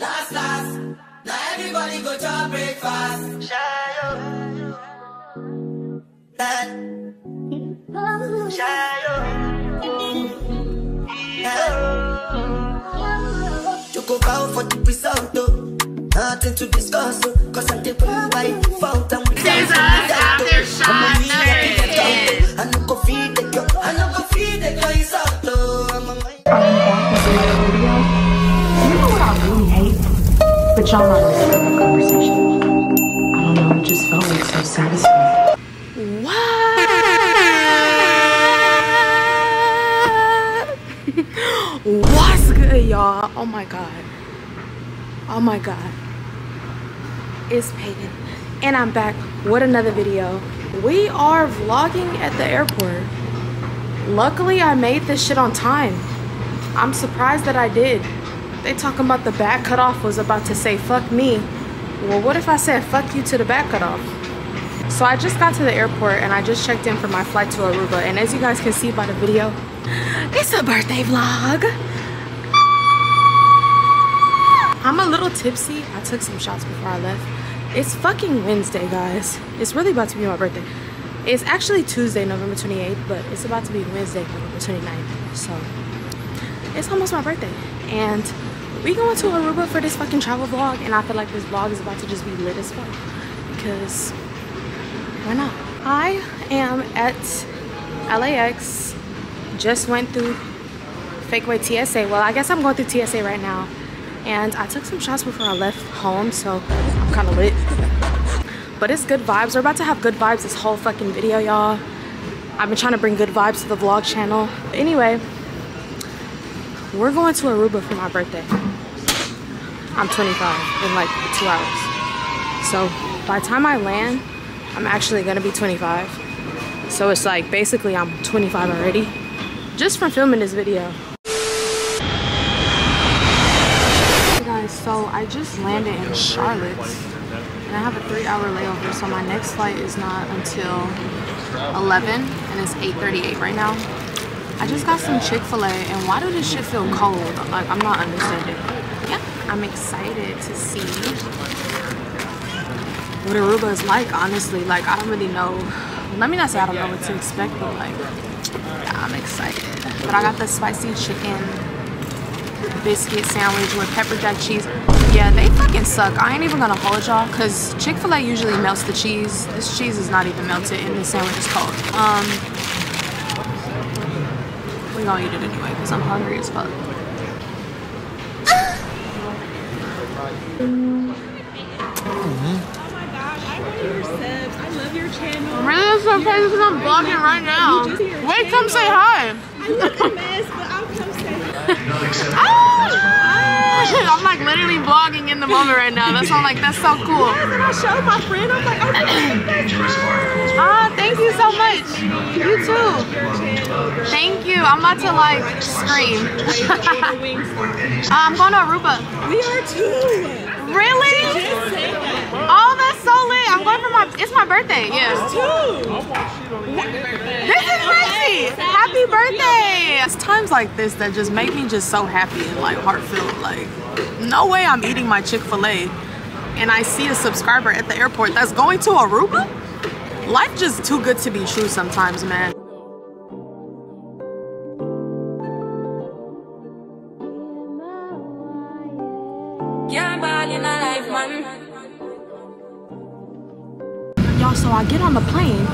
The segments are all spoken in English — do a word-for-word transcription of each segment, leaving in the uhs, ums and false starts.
last, last. Now everybody go to breakfast. Shayo. Shayo. Shayo. You go out for the result, though. Nothing to discuss, cause I'm the by default. I'm with Jesus, I'm the shot, there it is. I'm not feed the girl, I'm not feed the girl, it's out though. You know what I really hate? But y'all not listening to the conversation. I don't know, it just felt like so satisfying. What? What's good, y'all? Oh my god. Oh my god, it's Peyton and I'm back with another video. We are vlogging at the airport. Luckily I made this shit on time. I'm surprised that I did. They talking about the back cutoff was about to say fuck me. Well, what if I said fuck you to the back cutoff? So I just got to the airport and I just checked in for my flight to Aruba, and as you guys can see by the video, it's a birthday vlog. I'm a little tipsy. I took some shots before I left. It's fucking Wednesday, guys. It's really about to be my birthday. It's actually Tuesday, November twenty-eighth, but it's about to be Wednesday, November twenty-ninth. So it's almost my birthday. And we going to Aruba for this fucking travel vlog, and I feel like this vlog is about to just be lit as fuck. Because why not? I am at L A X. Just went through fake way T S A. Well, I guess I'm going through T S A right now. And I took some shots before I left home, so I'm kind of lit. But it's good vibes. We're about to have good vibes this whole fucking video, y'all. I've been trying to bring good vibes to the vlog channel. But anyway, we're going to Aruba for my birthday. I'm twenty-five in like two hours. So by the time I land, I'm actually going to be twenty-five. So it's like basically I'm twenty-five already just from filming this video. So I just landed in Charlotte and I have a three hour layover, so my next flight is not until eleven and it's eight thirty-eight right now. I just got some Chick-fil-A, and why does this shit feel cold? Like, I'm not understanding. Yeah, I'm excited to see what Aruba is like, honestly. Like, I don't really know. Let me not say I don't know what to expect, but like, yeah, I'm excited. But I got the spicy chicken biscuit sandwich with pepper jack cheese. Yeah, they fucking suck. I ain't even gonna hold y'all, because Chick-fil-A usually melts the cheese. This cheese is not even melted and the sandwich is cold. Um we gonna eat it anyway because I'm hungry as fuck. Oh my god, I love your subs. I love your channel. I'm really surprised because I'm vlogging right now. Wait, come say hi. I look a mess, but I'll come say hi. I'm like literally vlogging in the moment right now. That's why I'm like, that's so cool. Yes, and I showed my friend. I'm like, oh, ah, thank you so much. You too. Thank you. I'm about to like scream. I'm going to Aruba. We are too. Really? Oh, that's so lit. I'm going for my, it's my birthday. Yeah. This is crazy. Happy birthday. It's times like this that just make me just so happy and like heartfelt. Like, no way I'm eating my Chick-fil-A and I see a subscriber at the airport that's going to Aruba? Life just too good to be true sometimes, man. Y'all, so I get on the plane.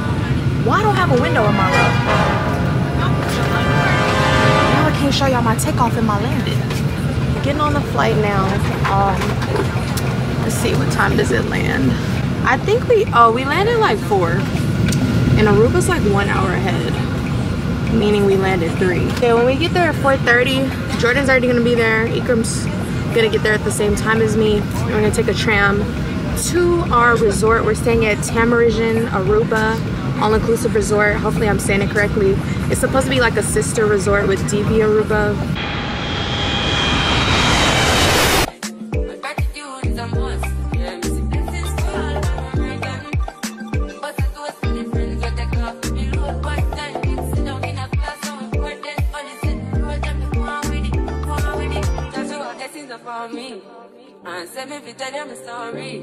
Why don't I have a window in my room? Now I can't show y'all my takeoff and my landing. Getting on the flight now. Um, let's see, what time does it land? I think we, oh, we landed like four. And Aruba's like one hour ahead, meaning we landed three. Okay, when we get there at four thirty, Jordan's already gonna be there. Ikram's gonna get there at the same time as me. We're gonna take a tram to our resort. We're staying at Tamarijn, Aruba, all-inclusive resort. Hopefully I'm saying it correctly. It's supposed to be like a sister resort with Divi Aruba. on me. Aunt said me if tell them I'm sorry.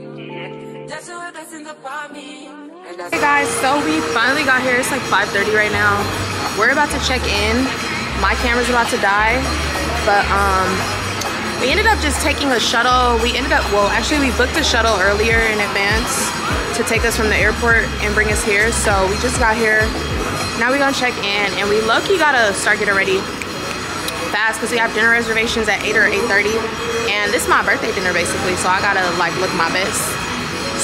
Just your blessings upon me. Hey guys, so we finally got here. It's like five thirty right now. We're about to check in. My camera's about to die, but um, we ended up just taking a shuttle. We ended up, well, actually we booked a shuttle earlier in advance to take us from the airport and bring us here. So we just got here. Now we're gonna check in, and we low-key gotta start getting ready fast because we have dinner reservations at eight or eight thirty, and this is my birthday dinner basically, so I gotta like look my best.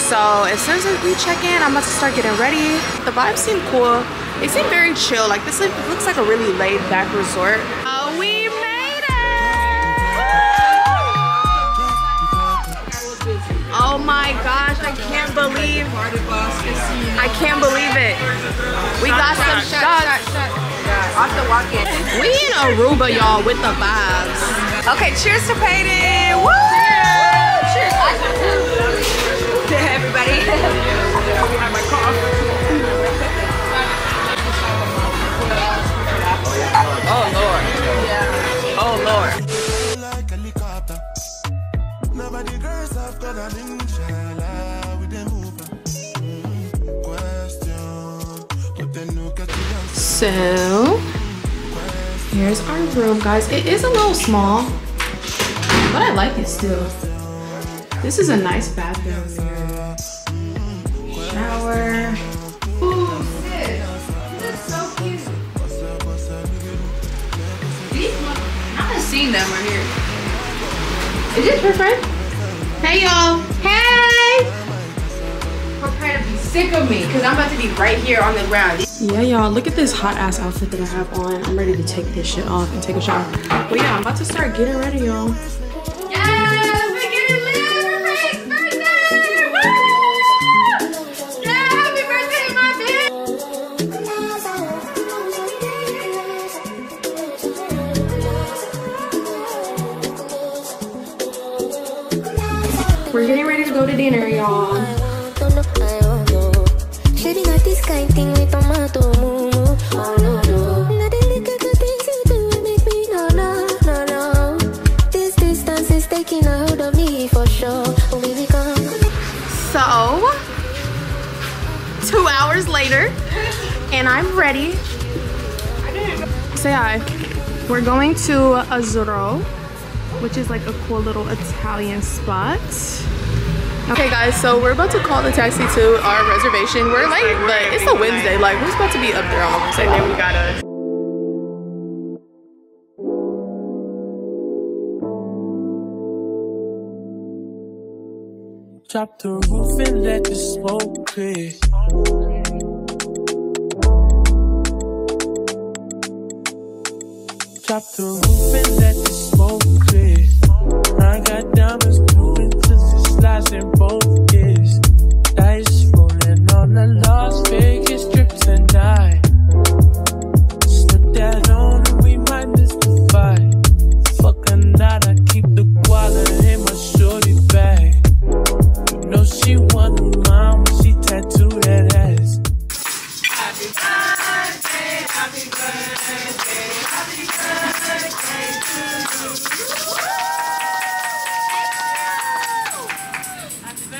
So as soon as we check in, I'm about to start getting ready. The vibes seem cool. They seem very chill. Like this looks like a really laid back resort. Oh, we made it! Woo! Oh my gosh, I can't believe I can't believe it. We got some shots off the walk-in. We in Aruba, y'all, with the vibes. Okay, cheers to Peyton. Woo! Cheers! To everybody. Oh Lord. Yeah. Oh Lord. Like a helicopter. Nobody girls have got an inshallah with them over. Question. But then look at you. So here's our room, guys. It is a little small, but I like it still. This is a nice bathroom here. Shower. Seen them right here. Is this her friend? Hey y'all. Hey! Her friend will be sick of me because I'm about to be right here on the ground. Yeah y'all, look at this hot ass outfit that I have on. I'm ready to take this shit off and take a shower. But yeah, I'm about to start getting ready, y'all. Yes! We're getting lit! Birthday! Woo! Yeah! Happy birthday, my bitch! We're getting ready to go to dinner, y'all. So, two hours later, and I'm ready. Say hi. We're going to Azzurro, which is like a cool little Italian spot. Okay guys, so we're about to call the taxi to our reservation. We're late, like, but it's a Wednesday. Like, we're supposed to be up there on Wednesday. We gotta. Drop the roof and let the smoke clear. Drop the roof and let the smoke clear. I got diamonds, blue inches, it slides in both ears. Dice rolling on the Las Vegas strip tonight. Slip that on and we might miss the fight. Fuck a night, I keep the guala in my shorty bag. You know she wasn't mine when she tattooed that ass. Happy birthday, happy birthday, happy birthday to you.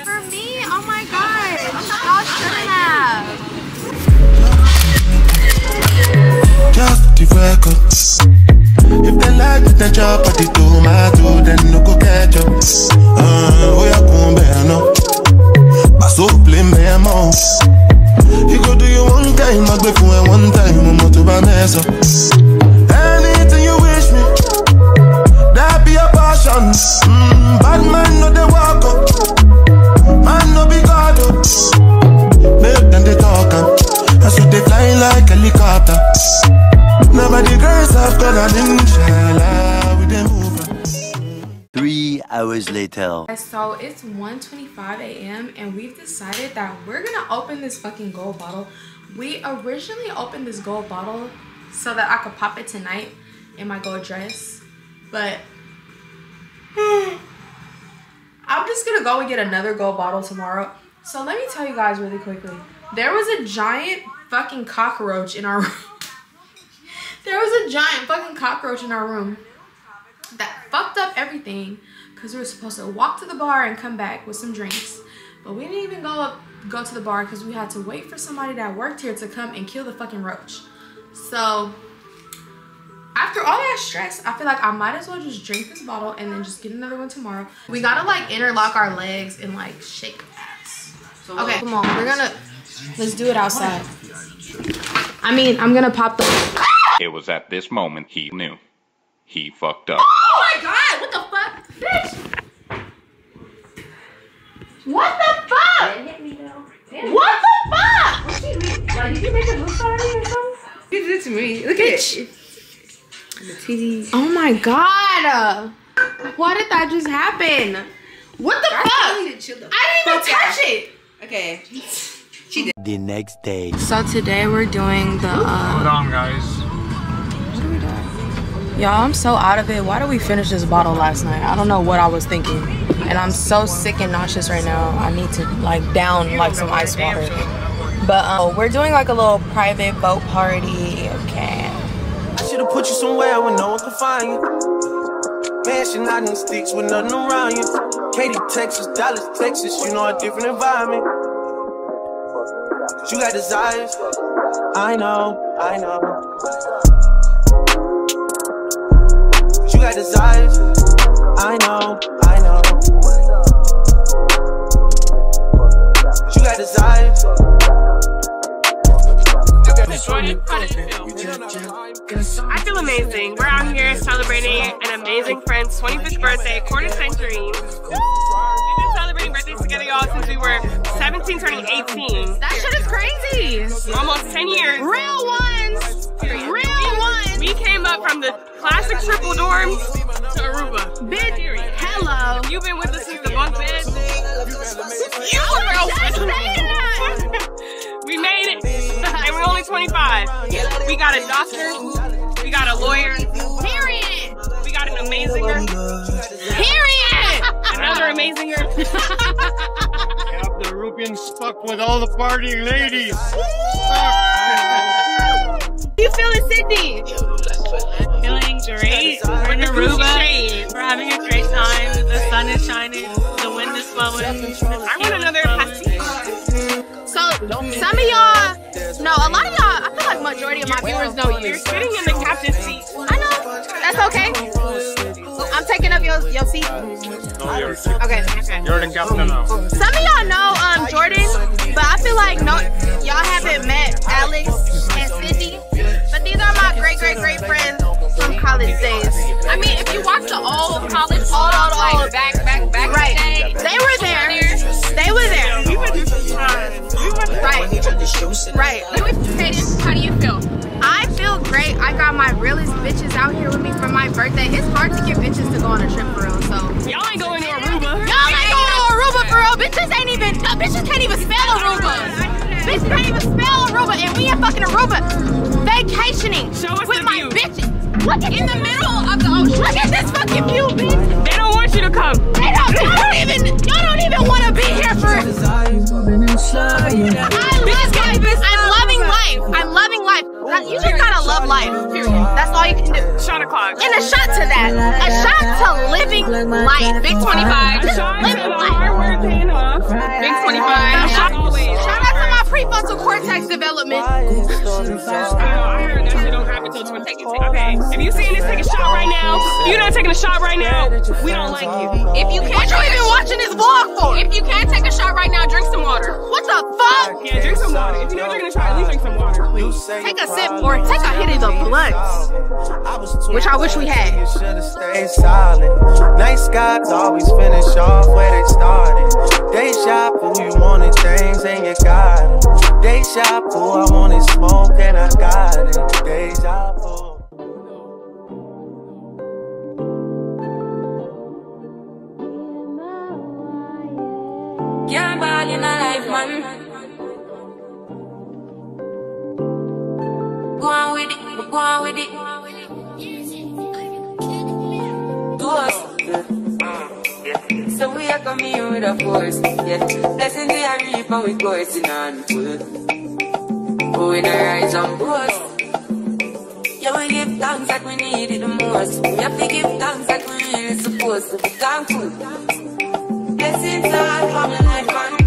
For me, oh my god, y'all shouldn't have. Just the records. If they like it, then chop at the two, my two, then no go catch up. Uh, oh, yeah, come back, no. But so play me a mouse. You go do you one time, I go for one time, I'm not to buy mess up. Anything you wish me, that be a passion. Mm, bad man, no, they walk up. Man, no, be God up. Milk and they talk up. And so they fly like a helicopter. Nobody girls have got an inshallah with them over. Three hours later. So it's one twenty-five a m and we've decided that we're gonna open this fucking gold bottle. We originally opened this gold bottle so that I could pop it tonight in my gold dress, but I'm just gonna go and get another gold bottle tomorrow. So let me tell you guys really quickly. There was a giant fucking cockroach in our room. There was a giant fucking cockroach in our room that fucked up everything. because we were supposed to walk to the bar and come back with some drinks. But we didn't even go up, go to the bar because we had to wait for somebody that worked here to come and kill the fucking roach. So after all that stress, I feel like I might as well just drink this bottle and then just get another one tomorrow. We gotta like interlock our legs and like shake ass. Okay, come on, we're gonna, let's do it outside. I mean, I'm gonna pop the. It was at this moment he knew. He fucked up. Oh my god, what the fuck? Bitch! What the fuck? It hit me though. Damn. What the fuck? What did you make? Like, did you make a move on or something? You did it to me. Look at it. Oh my god. Why did that just happen? What the fuck? I didn't even touch it. Okay. She did. The next day. So today we're doing the. Uh, Hold on, guys. Y'all, I'm so out of it. Why did we finish this bottle last night? I don't know what I was thinking. And I'm so sick and nauseous right now. I need to like down like some ice water. But uh, we're doing like a little private boat party. Okay. I should have put you somewhere where no one could find you. Mansion out in sticks with nothing around you. Katy, Texas, Dallas, Texas. You know, a different environment. You got desires. I know, I know. You got desires, I know, I know. You got desires. I feel amazing. We're out here celebrating an amazing friend's twenty-fifth birthday, quarter century. We've been celebrating birthdays together, y'all, since we were seventeen turning eighteen. That shit is crazy. Almost ten years. Real ones. Real ones. We came up from the classic triple dorms to Aruba. Bitch, hello. You've been with us since the bunk bed. You were just saying that. We made it, and we're only twenty-five. We got a doctor. We got a lawyer. Period. We got an amazing girl. Period. Another amazing girl. The Arubians fuck with all the party ladies. You feeling Sydney? Feeling great. We're in Aruba. We're having a great time. The sun is shining. The wind is blowing. I want another pasty. So some of y'all, no, a lot of y'all, I feel like majority of my viewers know you. You're sitting in the captain's seat. I know. That's okay. I'm taking up your your seat. No, you're okay. Okay. You're the captain now. Some of y'all know um Jordan, but I feel like no, y'all haven't met Alex and Cindy. But these are my great great great friends from college days. I mean, if you watch the old college, old, old, old, back, back, back, right? Day, they were there. They were there. We went through some time. Right. Right. Peyton, how do you feel? I feel great. I got my realest bitches out here with me for my birthday. It's hard to get bitches to go on a trip for real. So y'all ain't going to Aruba. Y'all ain't going to Aruba for real. Bitches ain't even. Uh, bitches can't even spell Aruba. Bitches can't even spell Aruba, and we in fucking Aruba vacationing with my bitches. Look at in the middle of the ocean. Look at this fucking view, bitch. They don't want you to come. They don't. Y'all don't even. Y'all don't even want to be here for. I love life. I'm loving life. I'm loving life. You just gotta love life. Period. That's all you can do. Shot o'clock. And a shot to that. A shot to living life. Big twenty-five. Just living life. Big twenty-five. Shout out to my prefrontal cortex development. I heard that shit don't happen till twenty. Okay. If you seeing this, take a shot right now. If you're not taking a shot right now, we don't like you. If you can't, what you even watching this vlog for? If you can't take a shot right now, drink some water. What the fuck? Yeah, drink some water. If you know they're gonna try, at least drink some water, please. Take a sip or take a hit of the blunts, which I wish we had. Nice guys always finish off where they started. They shop who you wanted things and you got it. They shop who I wanted smoke and I got it. They shop who. Yeah, I'm ballin' in my life, man. Go on with it, go on with it. Do us. So we are coming here with a force, yeah. Blessing they are reap and we coursing on full. Go in the rise on both. Yeah, we give thanks like we need it the most. We have to give thanks like we need it. it's a force of thankful. Yes, it's hard coming like one.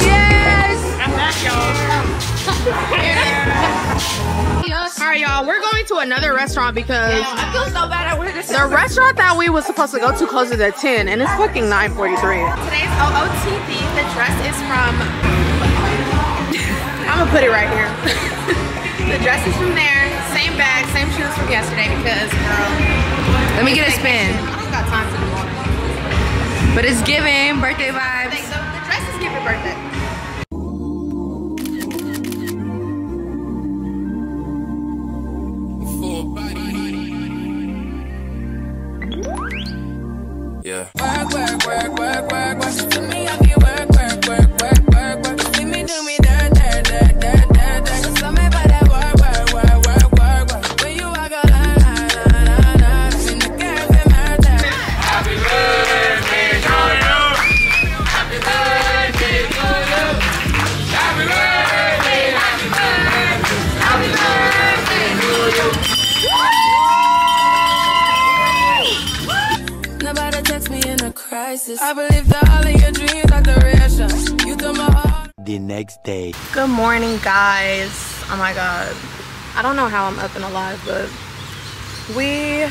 Yes! I'm back, y'all. All right, y'all, we're going to another restaurant because yeah, I feel so bad I went to the restaurant that we was supposed to go to closes at ten, and it's fucking nine forty-three. Today's O O T D, the dress is from, I'm gonna put it right here. The dress is from there. Same bag, same shoes from yesterday because, girl. Let me get a spin. I don't got time to do all this. But it's giving birthday vibes. So the dress is giving birthday. Yeah. Work, work, work, work, work, work. She took me up, you work, work, work, work, work, work. See me do me dirt, dirt, dirt, dirt, dirt, dirt. She told me about that work, work, work, work, work, work. When you walk out, la, la, la, la, la. She in the cafe, my time. Happy birthday to you. Happy birthday to you. Happy birthday, happy birthday. Happy birthday to you. Nobody text me in a crisis. I believe that all of your dreams are the real. You took my heart. The next day. Good morning, guys. Oh my god. I don't know how I'm up and alive, but we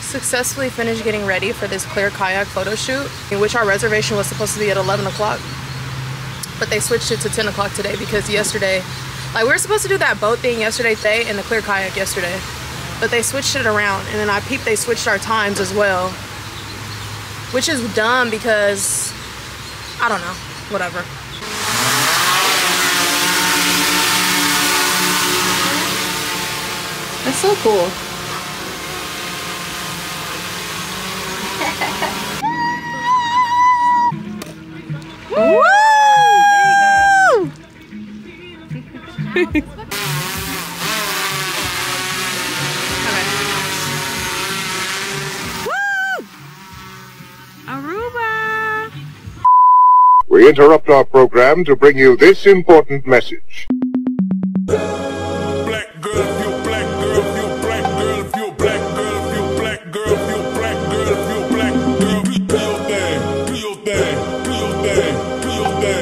successfully finished getting ready for this clear kayak photo shoot, in which our reservation was supposed to be at eleven o'clock. But they switched it to ten o'clock today because yesterday, like we were supposed to do that boat thing yesterday, day, and the clear kayak yesterday. But they switched it around, and then I peeped they switched our times as well, which is dumb because I don't know, whatever. That's so cool. Woo! There you go. We interrupt our program to bring you this important message. Black girl, you black girl, you black girl, you black girl, you black girl, you black girl, you black girl, you black girl, you black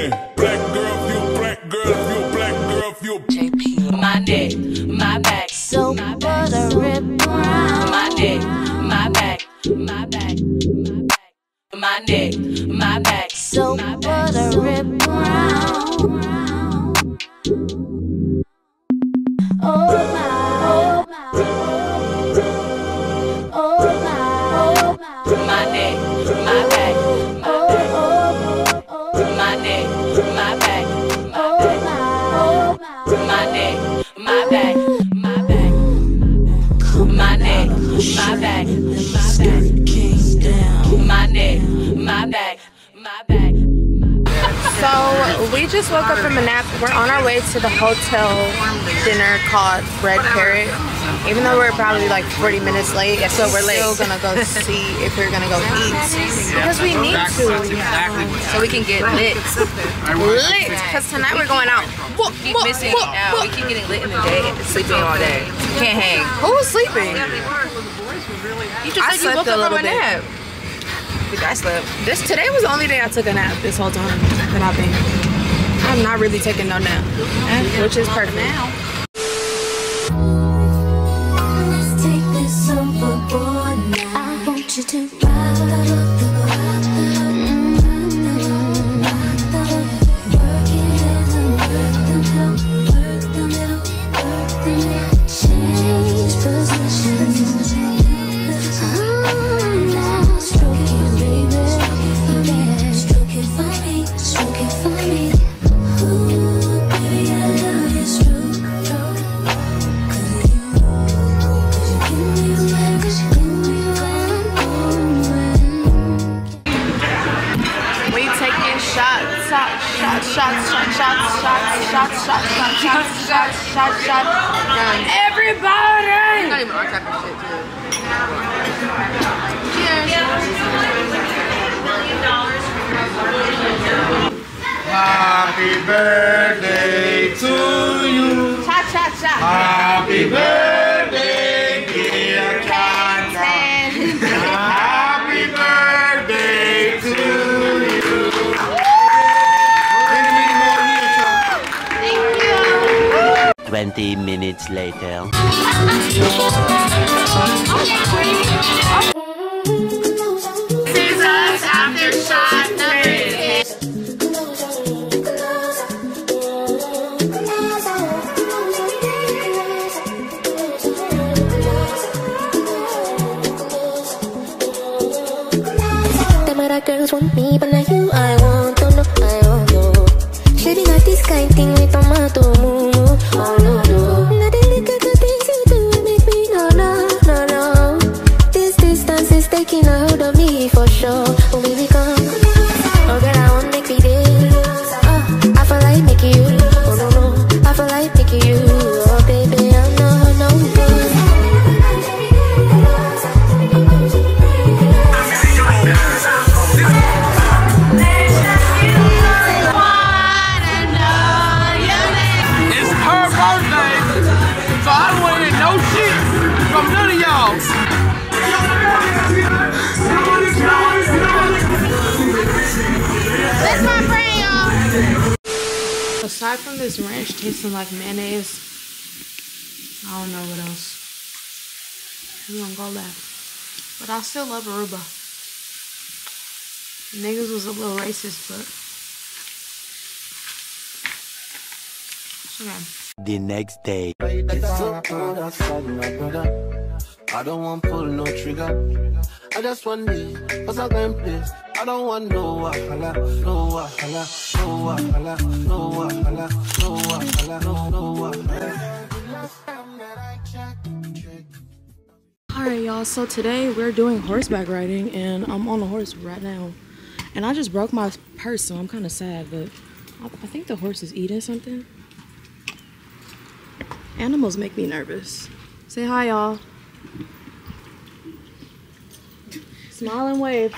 girl, you black girl, you J P, my dick, my back, so my butter rip brown, my dick, my back, my back, my back, my neck, my back, so my butter rip brown. Oh my, oh my, oh my, oh my, my neck, my back, my oh, oh, oh, oh, my neck, my back, my oh, back, oh, my neck, my back, my back, my neck, my back, my back. My neck, my back, my back, my back. So we just woke up from a nap. We're on our way to the hotel dinner called Red Parrot. Even though we're probably like forty minutes late, so we're still gonna go see if we're gonna go eat because we need to, yeah. So we can get lit, lit. Because tonight we're going out. We keep missing out. We keep getting lit in the day and sleeping all day. You can't hang. Who's sleeping? You just said you woke up from a nap. I slept. This today was the only day I took a nap this whole time that I've been. I'm not really taking no nap, and, which is perfect. Now. Let's take this overboard now. I want you to ride the shots, shots, shots, shots, shots, shots, shots, shots, shots, shots, shots, shots. Everybody! Not even our type of shit, dude. Happy birthday to you. Shots, shots, shots. Happy birthday, dear Kai. twenty minutes later. Scissors after shot number ten. Girls want me, but not you. I want, don't know, I don't know. Should be not this kind thing with tomato. Oh no, no. Not the little good things you do, it make me no, no, no, no. This distance is taking a hold of me for sure. Oh baby, come. Oh girl, I want make me this. Oh, I feel like making you. Oh no, no, I feel like making you. Oh baby, I know, no, no. Aside from this ranch tasting like mayonnaise, I don't know what else. We gonna go left. But I still love Aruba. Niggas was a little racist, but it's okay. The next day. I don't want pull no trigger. I just want me, cause I can play. I don't want no wahala, no wahala, no wahala, no wahala, no wahala, no wahala. Alright y'all, so today we're doing horseback riding and I'm on a horse right now. And I just broke my purse, so I'm kind of sad, but I, I think the horse is eating something. Animals make me nervous. Say hi y'all. Smile and wave.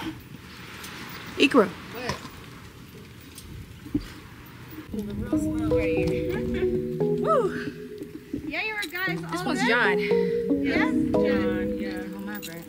Ikram. What? The real smile right here. Woo! Yeah, you were guys all This one's good? John. Yes? John, yeah. On my break.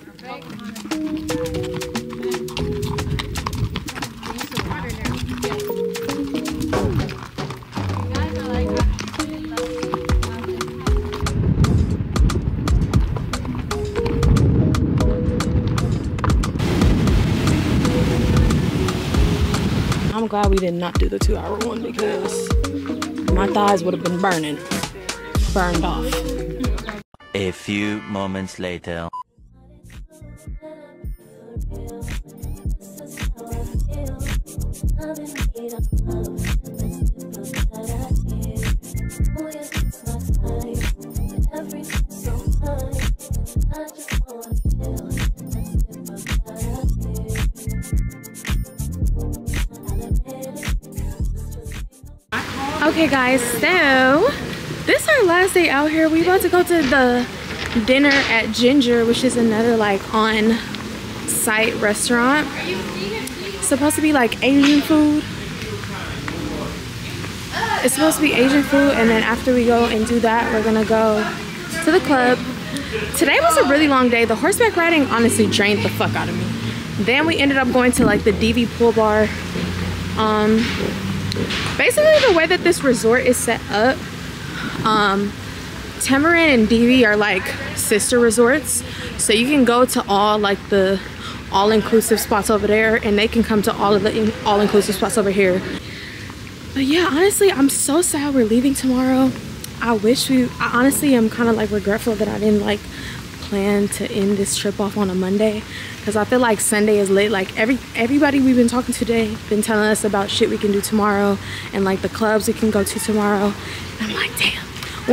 I'm glad we did not do the two hour one because my thighs would have been burning, burned off. A few moments later. Okay guys, so this is our last day out here. We about to go to the dinner at Ginger, which is another like on-site restaurant. It's supposed to be like Asian food. It's supposed to be Asian food, and then after we go and do that, we're gonna go to the club. Today was a really long day. The horseback riding honestly drained the fuck out of me. Then we ended up going to like the Divi pool bar. Um, Basically, the way that this resort is set up, um, Tamarijn and Divi are like sister resorts. So you can go to all like the all-inclusive spots over there, and they can come to all of the all-inclusive spots over here. But yeah, honestly, I'm so sad we're leaving tomorrow. I wish we, I honestly am kind of like regretful that I didn't like plan to end this trip off on a Monday, because I feel like Sunday is lit. Like every everybody we've been talking to today been telling us about shit we can do tomorrow and like the clubs we can go to tomorrow, and I'm like, damn,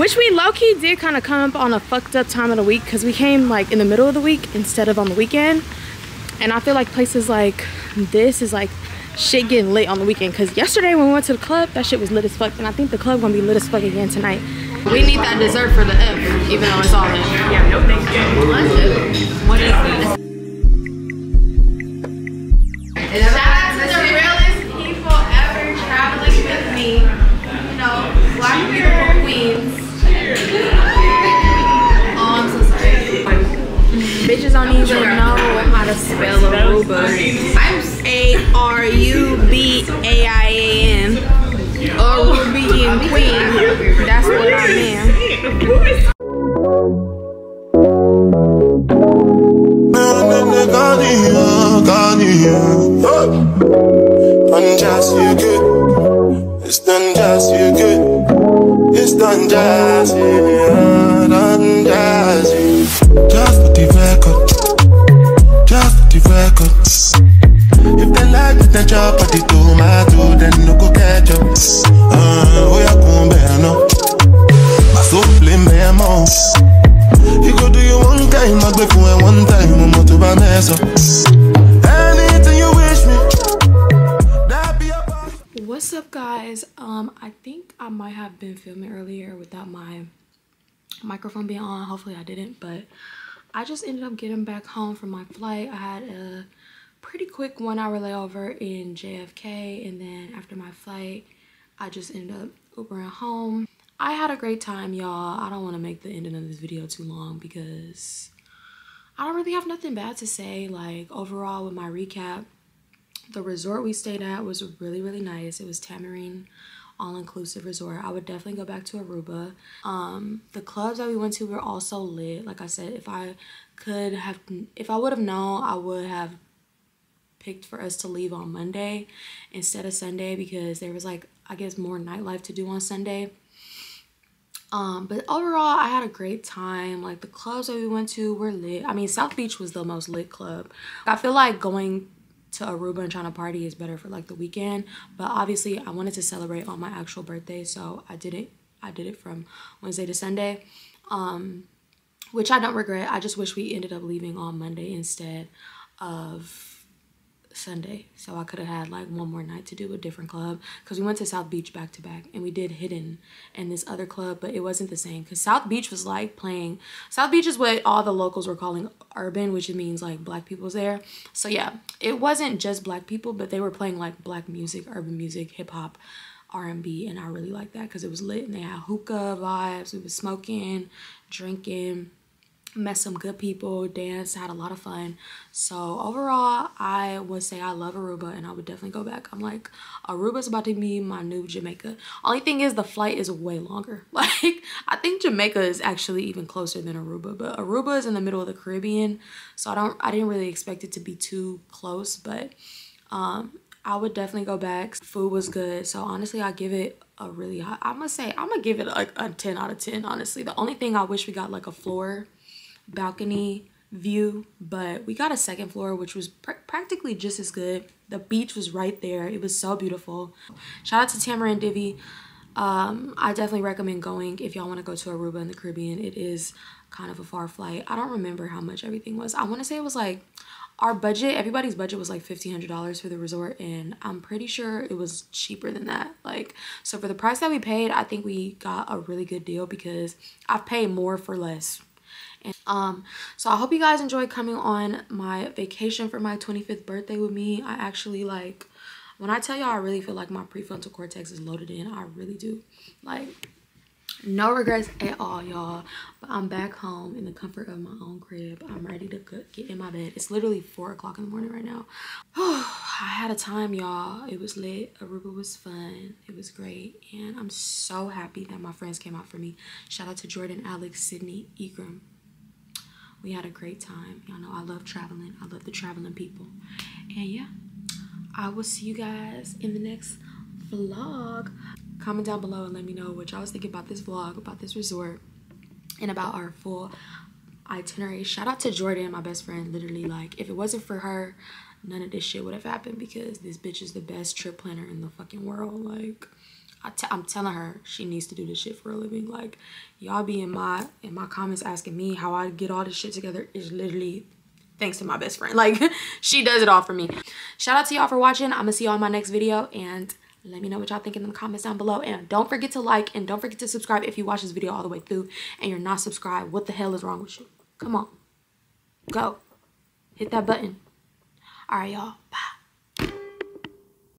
which we low-key did kind of come up on a fucked up time of the week, because we came like in the middle of the week instead of on the weekend. And I feel like places like this is like shit getting lit on the weekend, because yesterday when we went to the club, that shit was lit as fuck, and I think the club gonna be lit as fuck again tonight. We need that dessert for the F, even though it's all in. Yeah, no thank you. What is this? Shout out to the realest people ever traveling with me. You know, Black Mirror Queens. Oh, I'm so sorry. Bitches don't even know how to spell Aruba. I'm A R U B A I N. Arubian Queen. That's what I am. What's up, guys? um I think I might have been filming earlier without my microphone being on. Hopefully I didn't, but I just ended up getting back home from my flight. I had a pretty quick one hour layover in J F K, and then after my flight I just ended up Ubering home. I had a great time, y'all. I don't want to make the ending of this video too long because I don't really have nothing bad to say. Like, overall, with my recap, the resort we stayed at was really, really nice. It was Tamarijn, all-inclusive resort. I would definitely go back to Aruba. Um, the clubs that we went to were also lit. Like I said, if I could have, if I would have known, I would have picked for us to leave on Monday instead of Sunday because there was, like, I guess, more nightlife to do on Sunday. Um, but overall, I had a great time. Like, the clubs that we went to were lit. I mean, South Beach was the most lit club. I feel like going to Aruba and trying to party is better for, like, the weekend. But obviously, I wanted to celebrate on my actual birthday, so I did it. I did it from Wednesday to Sunday, um, which I don't regret. I just wish we ended up leaving on Monday instead of Sunday, so I could have had, like, one more night to do a different club, because we went to South Beach back to back and we did Hidden and this other club, but it wasn't the same because South Beach was like playing South Beach is what all the locals were calling urban, which means, like, black people's there. So yeah, it wasn't just black people, but they were playing, like, black music, urban music, hip-hop, R and B, and I really liked that because it was lit and they had hookah vibes. We was smoking, drinking, met some good people, danced, had a lot of fun. So overall, I would say I love Aruba and I would definitely go back. I'm like, Aruba's about to be my new Jamaica. Only thing is the flight is way longer. Like, I think Jamaica is actually even closer than Aruba, but Aruba is in the middle of the Caribbean, so I don't I didn't really expect it to be too close. But um I would definitely go back. Food was good, so honestly I give it a really high. I'm gonna say I'm gonna give it like a ten out of ten, honestly. The only thing I wish we got, like, a floor balcony view, but we got a second floor, which was pr practically just as good. The beach was right there. It was so beautiful. Shout out to Tamarijn and Divi. um I definitely recommend going if y'all want to go to Aruba in the Caribbean. It is kind of a far flight. I don't remember how much everything was. I want to say it was like our budget, everybody's budget was like fifteen hundred dollars for the resort, and I'm pretty sure it was cheaper than that. Like, so for the price that we paid, I think we got a really good deal because I've paid more for less. And, um so I hope you guys enjoyed coming on my vacation for my twenty-fifth birthday with me. I actually, like, when I tell y'all, I really feel like my prefrontal cortex is loaded in. I really do. Like, no regrets at all, y'all. But I'm back home in the comfort of my own crib. I'm ready to get in my bed. It's literally four o'clock in the morning right now. I had a time, y'all. It was lit. Aruba was fun. It was great. And I'm so happy that my friends came out for me. Shout out to Jordan, Alex, Sydney, Ikram. We had a great time. Y'all know I love traveling. I love the traveling people. And yeah, I will see you guys in the next vlog. Comment down below and let me know what y'all was thinking about this vlog, about this resort, and about our full itinerary. Shout out to Jordan, my best friend. Literally, like, if it wasn't for her, none of this shit would have happened because this bitch is the best trip planner in the fucking world. Like, I t I'm telling her she needs to do this shit for a living. Like, y'all be in my in my comments asking me how I get all this shit together is literally thanks to my best friend. Like, she does it all for me. Shout out to y'all for watching. I'm gonna see y'all in my next video, and let me know what y'all think in the comments down below. And don't forget to like, and don't forget to subscribe if you watch this video all the way through and you're not subscribed. What the hell is wrong with you? Come on, go hit that button. All right, y'all, bye.